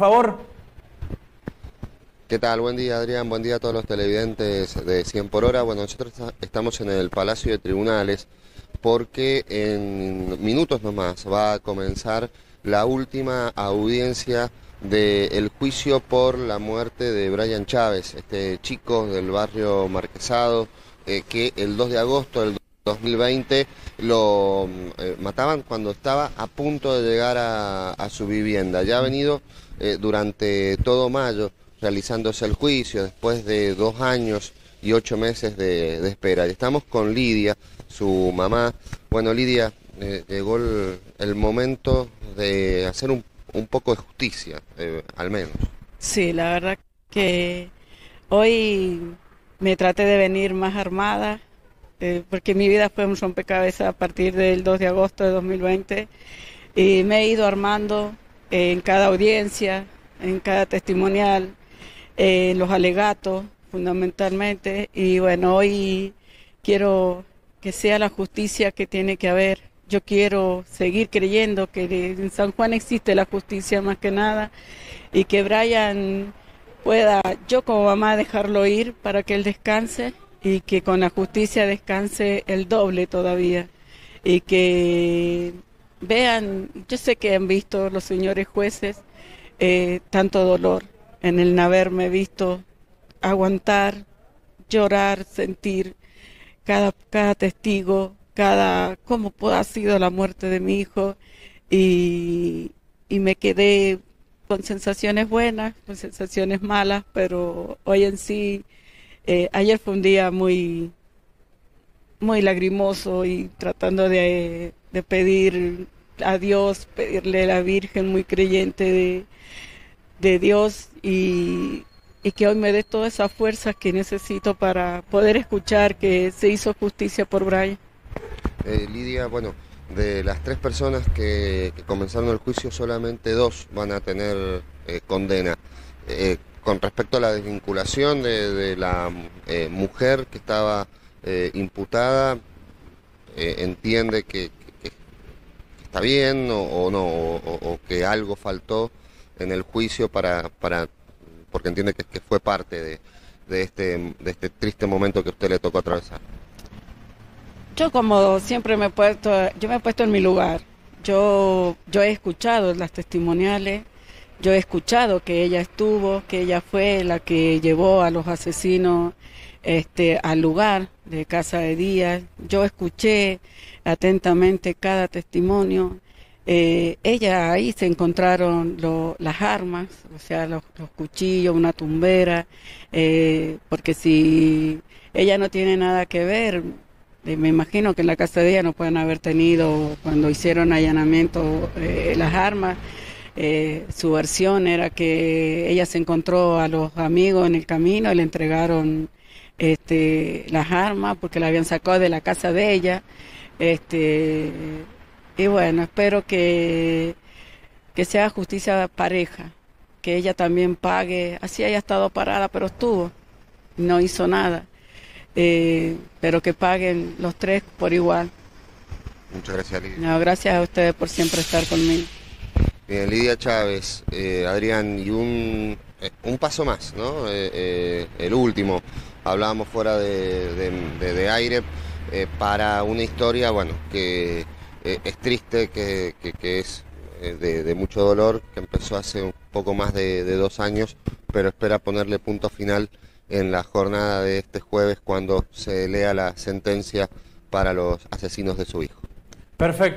favor. ¿Qué tal? Buen día, Adrián. Buen día a todos los televidentes de 100 por hora. Bueno, nosotros estamos en el Palacio de Tribunales porque en minutos nomás va a comenzar la última audiencia del juicio por la muerte de Braian Chávez, este chico del barrio Marquesado, que el 2 de agosto del 2020 lo mataban cuando estaba a punto de llegar a su vivienda. Ya ha venido durante todo mayo realizándose el juicio después de 2 años y 8 meses de espera. Y estamos con Lidia, su mamá. Bueno, Lidia, llegó el momento de hacer un poco de justicia, al menos. Sí, la verdad que hoy me traté de venir más armada, porque mi vida fue un rompecabezas a partir del 2 de agosto de 2020, y me he ido armando en cada audiencia, en cada testimonial, en los alegatos fundamentalmente, y bueno, hoy quiero que sea la justicia que tiene que haber. Yo quiero seguir creyendo que en San Juan existe la justicia más que nada, y que Braian pueda, yo como mamá, dejarlo ir para que él descanse, y que con la justicia descanse el doble todavía. Y que vean, yo sé que han visto los señores jueces tanto dolor en el haberme visto aguantar, llorar, sentir cada testigo, cómo ha sido la muerte de mi hijo, y me quedé con sensaciones buenas, con sensaciones malas, pero hoy en sí, ayer fue un día muy, muy lagrimoso, y tratando de pedir a Dios, pedirle a la Virgen, muy creyente de Dios, y que hoy me dé todas esas fuerzas que necesito para poder escuchar que se hizo justicia por Braian. Lidia, bueno, de las 3 personas que comenzaron el juicio, solamente 2 van a tener condena. Con respecto a la desvinculación de la mujer que estaba imputada, ¿entiende que está bien o no? O que algo faltó en el juicio porque entiende que fue parte de este triste momento que a usted le tocó atravesar. Yo, como siempre, me he puesto en mi lugar. Yo he escuchado las testimoniales, yo he escuchado que ella estuvo, que ella fue la que llevó a los asesinos al lugar de Casa de Díaz. Yo escuché atentamente cada testimonio. Ella, ahí se encontraron las armas, o sea, los cuchillos, una tumbera, porque si ella no tiene nada que ver, me imagino que en la casa de ella no pueden haber tenido, cuando hicieron allanamiento, las armas. Su versión era que ella se encontró a los amigos en el camino y le entregaron las armas porque la habían sacado de la casa de ella. Y bueno, espero que se haga justicia pareja, que ella también pague, así haya estado parada, pero estuvo, no hizo nada. Pero que paguen los 3 por igual. Muchas gracias, Lidia. No, gracias a ustedes por siempre estar conmigo. Bien, Lidia Chávez, Adrián, y un paso más, ¿no? El último, hablábamos fuera de aire, para una historia, bueno, que es triste, que es de mucho dolor, que empezó hace un poco más de 2 años, pero espera ponerle punto final en la jornada de este jueves, cuando se lea la sentencia para los asesinos de su hijo. Perfecto.